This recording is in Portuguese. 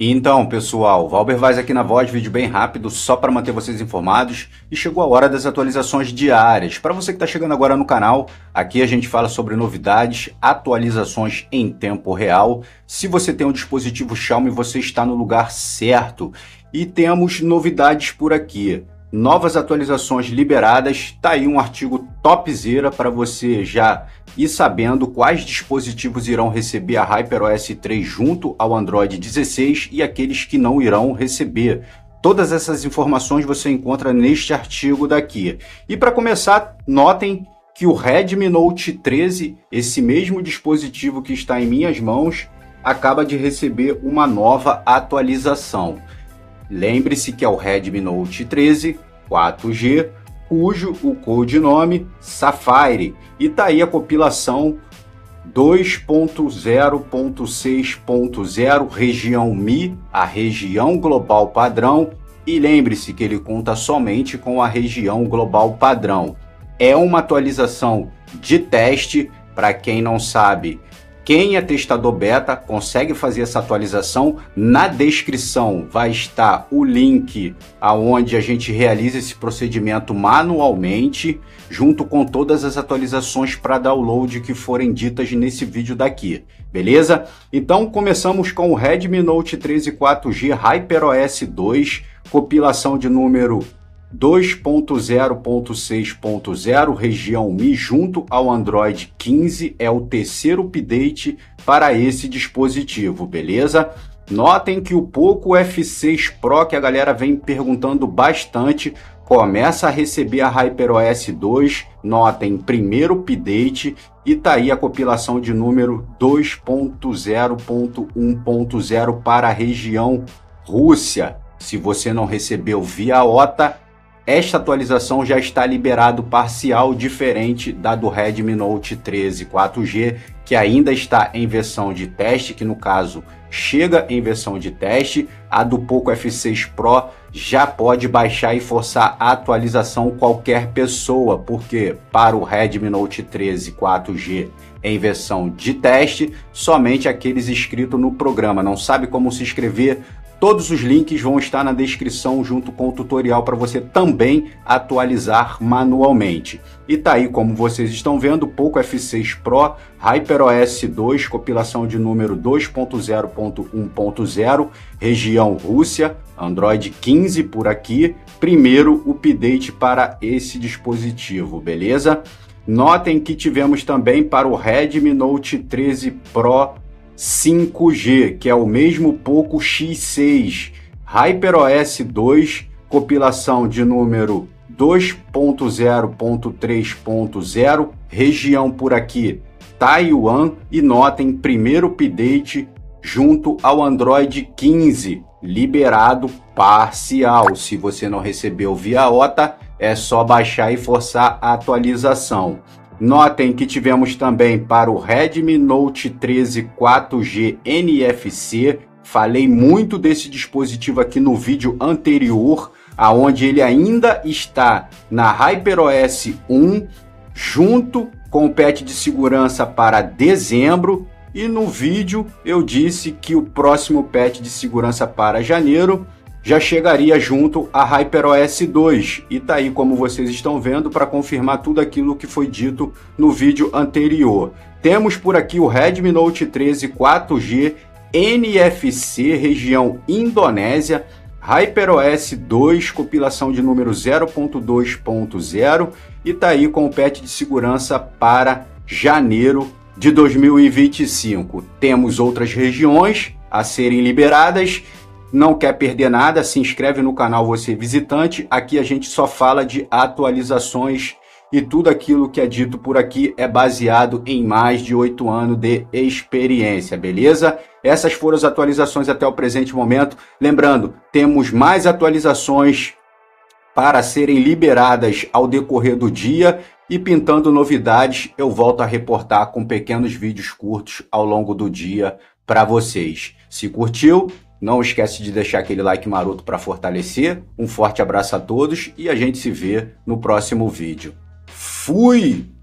E então, pessoal, Valber Weiss aqui na voz, vídeo bem rápido, só para manter vocês informados, e chegou a hora das atualizações diárias. Para você que está chegando agora no canal, aqui a gente fala sobre novidades, atualizações em tempo real. Se você tem um dispositivo Xiaomi, você está no lugar certo. E temos novidades por aqui, novas atualizações liberadas, tá aí um artigo topzera para você já ir sabendo quais dispositivos irão receber a HyperOS 3 junto ao Android 16 e aqueles que não irão receber. Todas essas informações você encontra neste artigo daqui. E para começar, notem que o Redmi Note 13, esse mesmo dispositivo que está em minhas mãos, acaba de receber uma nova atualização. Lembre-se que é o Redmi Note 13 4G, cujo o codinome Sapphire, e tá aí a compilação 2.0.6.0 região Mi, a região global padrão, e lembre-se que ele conta somente com a região global padrão. É uma atualização de teste, para quem não sabe. Quem é testador beta consegue fazer essa atualização. Na descrição vai estar o link aonde a gente realiza esse procedimento manualmente, junto com todas as atualizações para download que forem ditas nesse vídeo daqui, beleza? Então começamos com o Redmi Note 13 4G HyperOS 2, compilação de número 2.0.6.0 região Mi junto ao Android 15, é o terceiro update para esse dispositivo, beleza? Notem que o Poco F6 Pro, que a galera vem perguntando bastante, começa a receber a HyperOS 2, notem, primeiro update, e tá aí a compilação de número 2.0.1.0 para a região Rússia. Se você não recebeu via OTA, esta atualização já está liberado parcial, diferente da do Redmi Note 13 4G, que ainda está em versão de teste, que no caso chega em versão de teste. A do Poco F6 Pro já pode baixar e forçar a atualização qualquer pessoa, porque para o Redmi Note 13 4G em versão de teste, somente aqueles inscritos no programa. Não sabe como se inscrever? Todos os links vão estar na descrição junto com o tutorial para você também atualizar manualmente. E tá aí, como vocês estão vendo, Poco F6 Pro, HyperOS 2, compilação de número 2.0.1.0, região Rússia, Android 15 por aqui, primeiro update para esse dispositivo, beleza? Notem que tivemos também para o Redmi Note 13 Pro 5G, que é o mesmo Poco X6, HyperOS 2, compilação de número 2.0.3.0, região por aqui Taiwan, e notem, primeiro update junto ao Android 15, liberado parcial. Se você não recebeu via OTA, é só baixar e forçar a atualização. Notem que tivemos também para o Redmi Note 13 4G NFC. Falei muito desse dispositivo aqui no vídeo anterior, aonde ele ainda está na HyperOS 1, junto com o patch de segurança para dezembro. E no vídeo eu disse que o próximo patch de segurança para janeiro já chegaria junto a HyperOS 2, e tá aí, como vocês estão vendo, para confirmar tudo aquilo que foi dito no vídeo anterior. Temos por aqui o Redmi Note 13 4G NFC, região Indonésia, HyperOS 2, compilação de número 0.2.0, e tá aí com o patch de segurança para janeiro de 2025. Temos outras regiões a serem liberadas. Não quer perder nada, se inscreve no canal você visitante. Aqui a gente só fala de atualizações e tudo aquilo que é dito por aqui é baseado em mais de 8 anos de experiência, beleza? Essas foram as atualizações até o presente momento. Lembrando, temos mais atualizações para serem liberadas ao decorrer do dia, e pintando novidades eu volto a reportar com pequenos vídeos curtos ao longo do dia para vocês. Se curtiu, não esquece de deixar aquele like maroto para fortalecer. Um forte abraço a todos e a gente se vê no próximo vídeo. Fui!